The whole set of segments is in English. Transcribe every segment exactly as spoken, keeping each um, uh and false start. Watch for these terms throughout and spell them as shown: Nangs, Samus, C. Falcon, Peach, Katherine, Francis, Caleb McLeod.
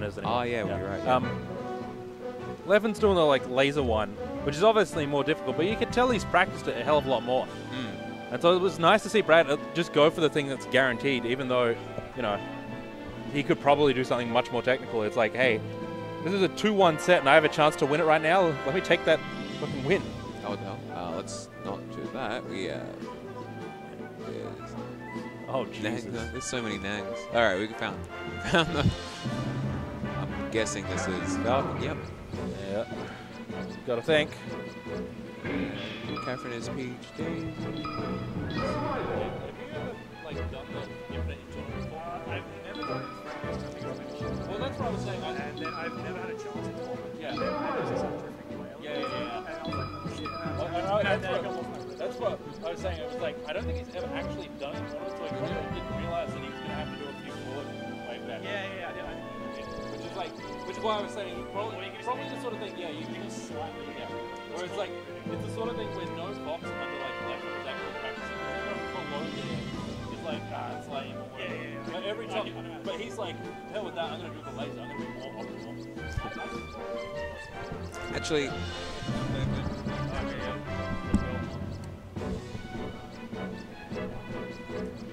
winners anyway. Oh yeah, yeah. We're right. Yeah. Um, Levin's doing the like laser one, which is obviously more difficult, but you can tell he's practiced it a hell of a lot more. Mm. And so it was nice to see Brad just go for the thing that's guaranteed, even though, you know, he could probably do something much more technical. It's like, hey, this is a two one set and I have a chance to win it right now. Let me take that fucking win. Oh no, uh, let's not do that. We, uh... Oh, Jesus. Nangs. There's so many Nangs. All right, we found them. I'm guessing this is Falcon. Yep. Yeah. Got to think. Katherine is Peach. Well, that's what I was saying. And then I've never had a chance before. Yeah. Yeah, yeah, yeah. That's what I was saying. It was like, I don't think he's ever actually done it. It's like, I didn't realize that he was going to have to do a few forward like that. Yeah, yeah, yeah. I did. Which is like, which is why I was saying, probably, well, you probably the sort of thing, yeah, you can just slightly, yeah. Whereas, like, it's the sort of thing where no box under, like, left is actually practicing. Below there, it's like, ah, it's like, yeah, yeah, yeah. But every time, but he's like, hell with that, I'm going to do the laser, I'm going to be more optimal. Actually,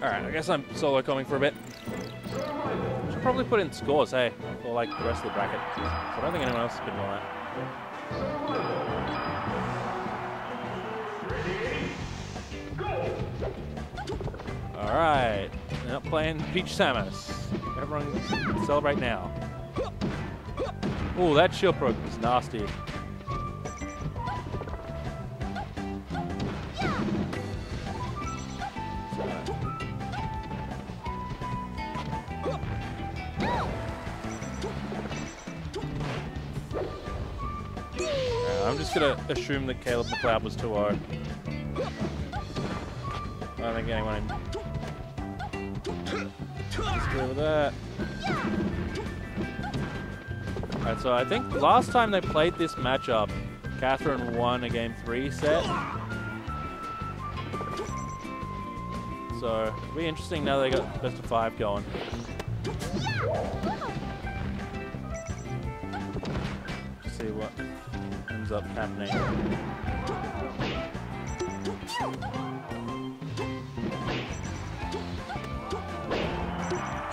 alright, I guess I'm solo coming for a bit. Should probably put in scores, hey? Or like the rest of the bracket. So I don't think anyone else is bidding on that. Alright, now playing Peach Samus. Everyone celebrate now. Ooh, that shield probe is nasty. I'm just gonna assume that Caleb McLeod was two oh. I don't think anyone in. Let's go with that. Alright, so I think last time they played this matchup, Katherine won a game three set. So it'll be interesting now they got best of five going. Let's see what up happening.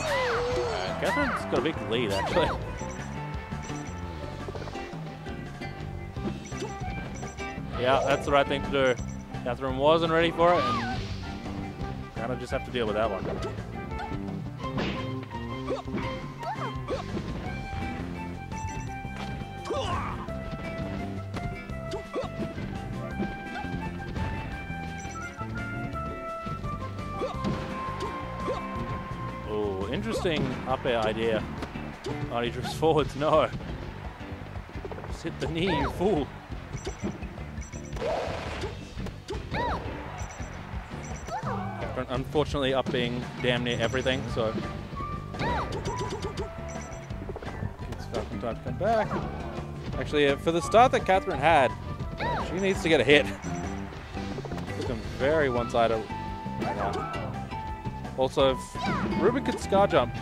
Alright, Catherine's got a big lead actually. Yeah, that's the right thing to do. Katherine wasn't ready for it and kind of just have to deal with that one. Interesting up air idea. Oh, he drifts forwards. No. Just hit the knee, you fool. Unfortunately, up being damn near everything, so. It's Falcon time to come back. Actually, uh, for the start that Katherine had, she needs to get a hit. Looking very one sided right now. Also, if Ruben could scar jump,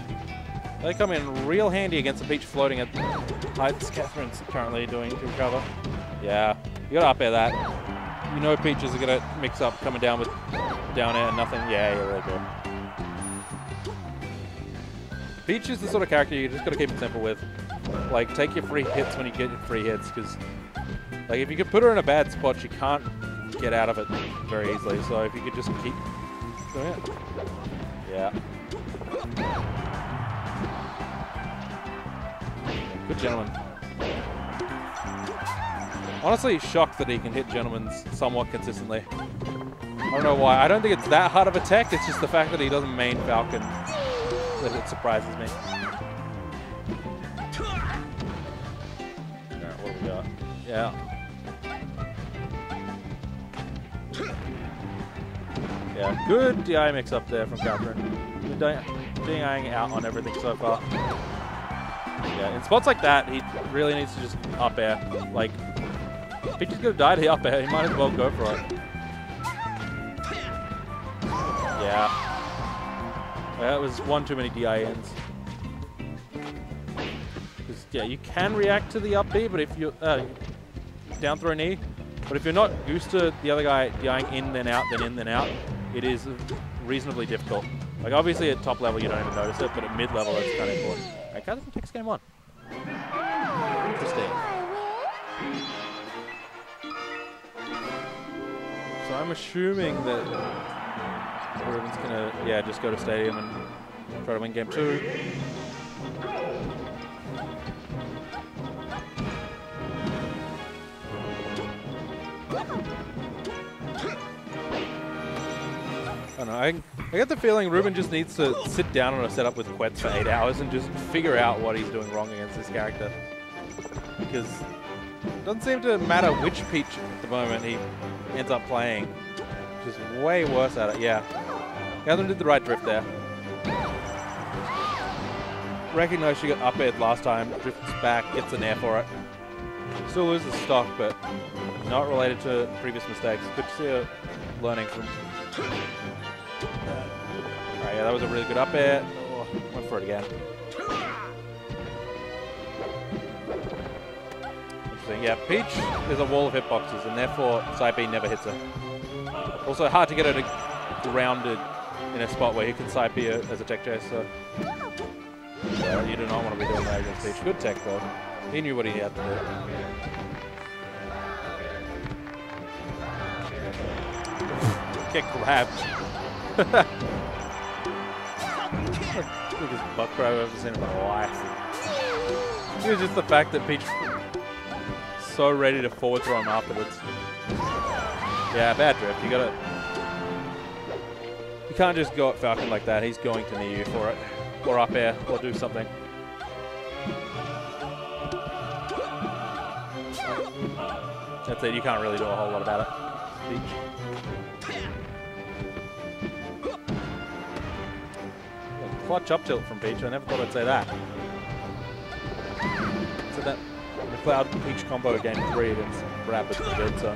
they come in real handy against the Peach floating at heights Katherine's currently doing to recover. Yeah, you gotta up air that. You know Peaches are gonna mix up coming down with down air and nothing. Yeah, yeah, they do. Peach is the sort of character you just gotta keep it simple with. Like, take your free hits when you get your free hits, because like if you could put her in a bad spot, she can't get out of it very easily. So if you could just keep doing it. Yeah. Good gentleman. Honestly, shocked that he can hit gentlemen somewhat consistently. I don't know why. I don't think it's that hard of a tech. It's just the fact that he doesn't main Falcon that it surprises me. Alright, what do we got? Yeah. Yeah, good D I mix up there from Katherine. We've been DIing out on everything so far. Yeah, in spots like that, he really needs to just up air. Like, if he's gonna die to the up air, he might as well go for it. Yeah. That was one too many D I ins. yeah, you can react to the up B, but if you're uh, down throw an E, but if you're not used to the other guy going in then out, then in then out, it is reasonably difficult. Like obviously at top level you don't even notice it, but at mid level it's kind of important. Alright, Katherine takes game one. Interesting. So I'm assuming that Ruben's gonna, yeah, just go to stadium and try to win game two. I don't know, I, I get the feeling Ruben just needs to sit down on a setup with Quetz for eight hours and just figure out what he's doing wrong against this character. Because it doesn't seem to matter which Peach at the moment he ends up playing. Just way worse at it, yeah. Katherine did the right drift there. Recognise she got up aired last time, drifts back, gets an air for it. Still loses stock, but not related to previous mistakes. Good to see her learning from... Alright, yeah, that was a really good up air. Oh, went for it again. Interesting, yeah, Peach is a wall of hitboxes, and therefore side B never hits her. Also, hard to get her to grounded in a spot where you can side B as a tech chase, so... so you do not want to be doing that against Peach. Good tech, though. He knew what he had to do. Get grabbed. Biggest butt grab I've ever seen in my life. It was just the fact that Peach so ready to forward throw him afterwards. Yeah, bad drift. You gotta. You can't just go at Falcon like that. He's going to knee you for it, or up air, or do something. That's it. You can't really do a whole lot about it, Peach. Clutch up tilt from Peach. I never thought I'd say that. So that McLeod Peach combo game three against Brad was pretty good. So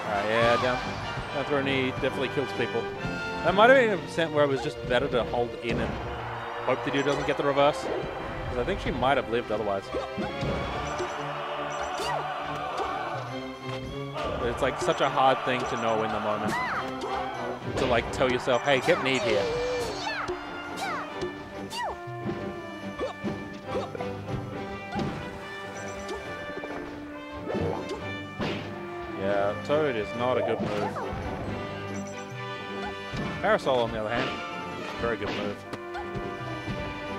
alright, yeah, down, down throw knee definitely kills people. That might have been a percent where it was just better to hold in and hope the dude doesn't get the reverse, because I think she might have lived otherwise. It's like such a hard thing to know in the moment. To like tell yourself, hey, get kneed here. Yeah, Toad is not a good move. Parasol, on the other hand, is a very good move.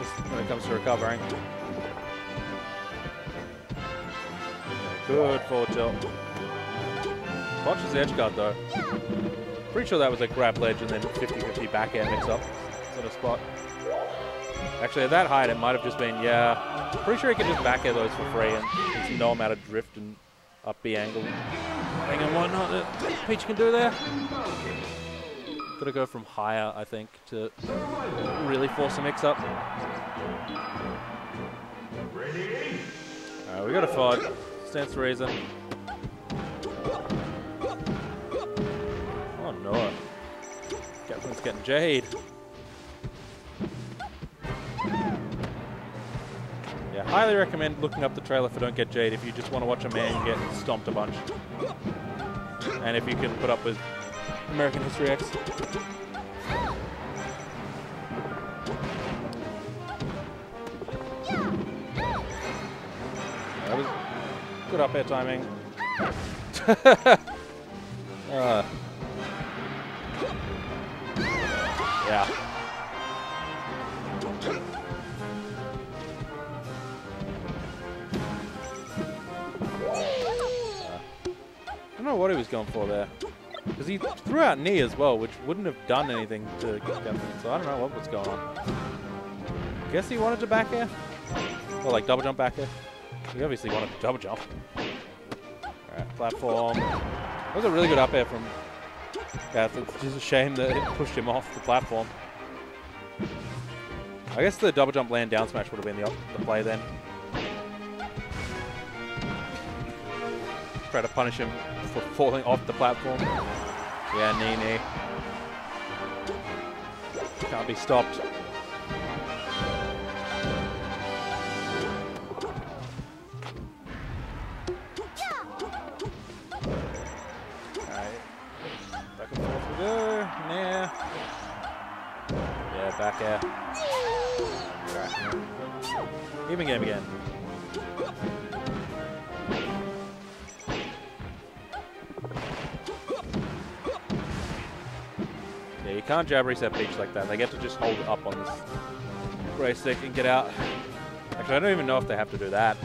Just when it comes to recovering. Good forward tilt. Watches the edge guard though. Pretty sure that was a grab ledge and then fifty fifty back air mix up. Sort of spot. Actually, at that height, it might have just been, yeah. Pretty sure he could just back air those for free and there's no amount of drift and up B angle and whatnot that Peach can do there. Gotta go from higher, I think, to really force a mix up. Alright, we got a F O D. Stands to reason. No. Katherine's getting jade. Yeah, highly recommend looking up the trailer for Don't Get Jade if you just want to watch a man get stomped a bunch. And if you can put up with American History X. That was good up air timing. uh, Yeah. I don't know what he was going for there. Because he threw out knee as well, which wouldn't have done anything to Katherine. So I don't know what was going on. I guess he wanted to back air? Or like double jump back air? He obviously wanted to double jump. Alright, platform. That was a really good up air from... Yeah, it's just a shame that it pushed him off the platform. I guess the double jump land down smash would have been the, op the play then. try to punish him for falling off the platform. Yeah, Nene can't be stopped. Back air. Right. Even game again. Yeah, you can't jab reset Peach like that. They get to just hold it up on this gray stick and get out. Actually, I don't even know if they have to do that.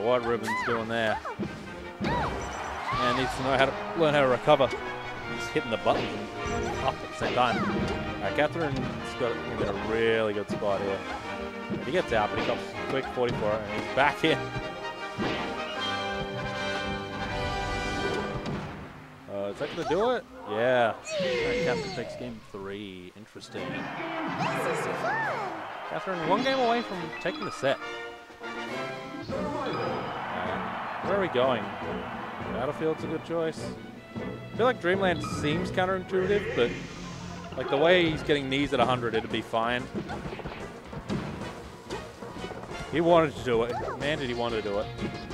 What Ruben's doing there. Man needs to know how to learn how to recover. He's hitting the buttons and up at the same time. Alright, Katherine's got him in a really good spot here. He gets out, but he comes quick forty-four and he's back in. Uh, is that gonna do it? Yeah. Right, Katherine takes game three. Interesting. Katherine one game away from taking the set. Where are we going? Battlefield's a good choice. I feel like Dreamland seems counterintuitive, but like the way he's getting knees at one hundred, it'd be fine. He wanted to do it. Man, did he want to do it.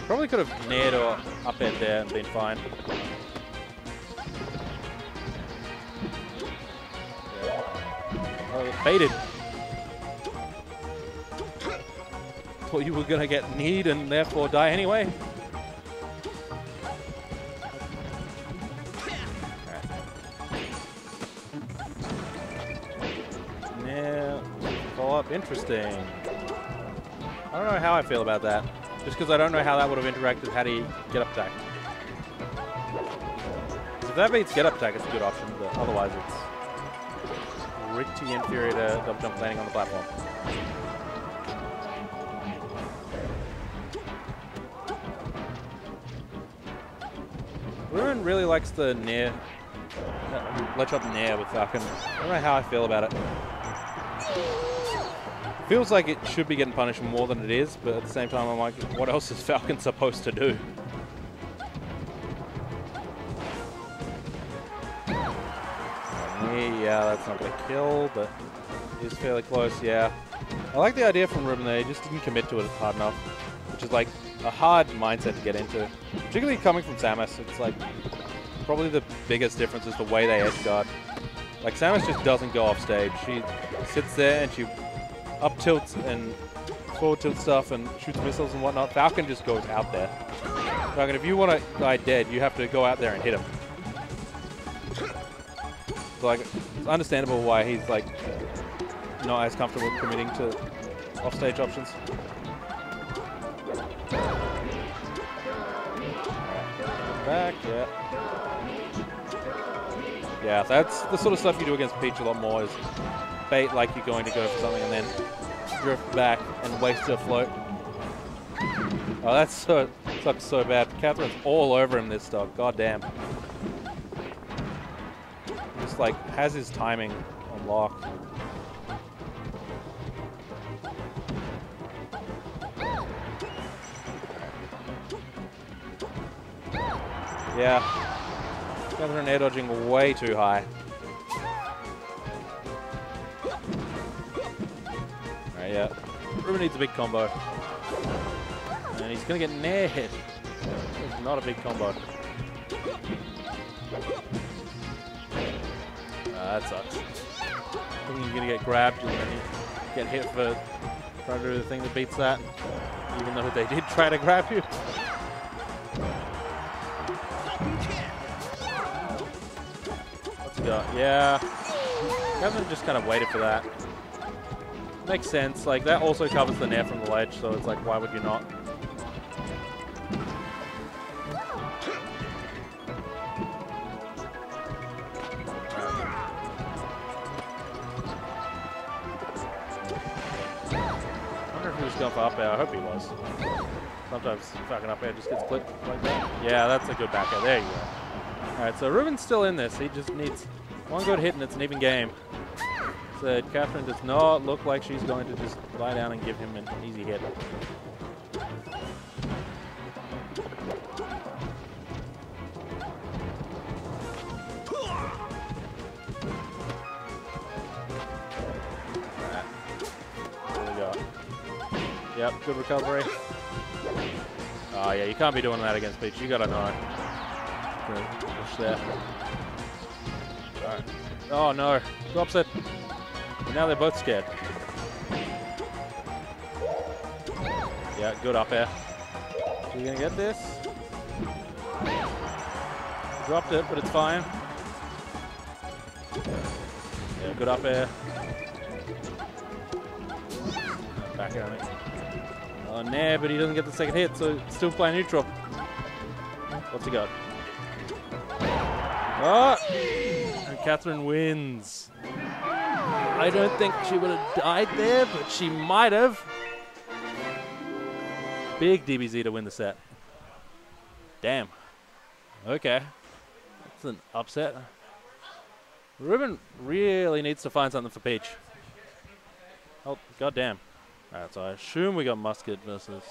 Probably could have nared or up air there and been fine. Oh, baited. Thought you were going to get kneed and therefore die anyway. Interesting. I don't know how I feel about that. Just because I don't know how that would have interacted had he get up attack. So if that beats get up attack, it's a good option, but otherwise it's pretty inferior to double jump landing on the platform. Ruin really likes the nair. Let's up nair with Falcon. I don't know how I feel about it. Feels like it should be getting punished more than it is, but at the same time I'm like, what else is Falcon supposed to do? Yeah, that's not gonna kill, but it is fairly close, yeah. I like the idea from Ruben there, he just didn't commit to it hard enough, which is like a hard mindset to get into. Particularly coming from Samus, it's like probably the biggest difference is the way they edge guard. Like Samus just doesn't go off stage. She sits there and she up tilts and forward tilt stuff and shoots missiles and whatnot. Falcon just goes out there. Falcon, if you want to die dead, you have to go out there and hit him. So like, it's understandable why he's like not as comfortable committing to offstage options. Back, yeah. Yeah, that's the sort of stuff you do against Peach a lot more is bait like you're going to go for something and then drift back and waste your float. Oh, that so, sucks so bad. Katherine's all over him this dog, goddamn. Just like has his timing on lock. Yeah. Katherine air dodging way too high. Alright, yeah. Ruben needs a big combo. And he's gonna get nair hit. It's not a big combo. Ah, that sucks. I think you're gonna get grabbed and then you get hit for trying to do the thing that beats that. Even though they did try to grab you. Yeah, Katherine just kind of waited for that. Makes sense, like that also covers the nair from the ledge, so it's like, why would you not? I wonder if he was going for up air, I hope he was. Sometimes fucking up air just gets clipped like that. Yeah, that's a good back air, there you go. Alright, so Ruben's still in this, he just needs One good hit and it's an even game. Said Katherine does not look like she's going to just lie down and give him an easy hit. Yep, good recovery. Oh yeah, you can't be doing that against Peach. You gotta know. Good push there. Right. Oh no, drops it. And now they're both scared. Yeah, good up air. Are you gonna get this? Dropped it, but it's fine. Yeah, good up air. Back on it. Oh, nah, but he doesn't get the second hit, so still playing neutral. What's he got? Oh! And Katherine wins. I don't think she would have died there, but she might have. Big D B Z to win the set. Damn. Okay. That's an upset. Ruben really needs to find something for Peach. Oh, goddamn. Alright, so I assume we got Musket versus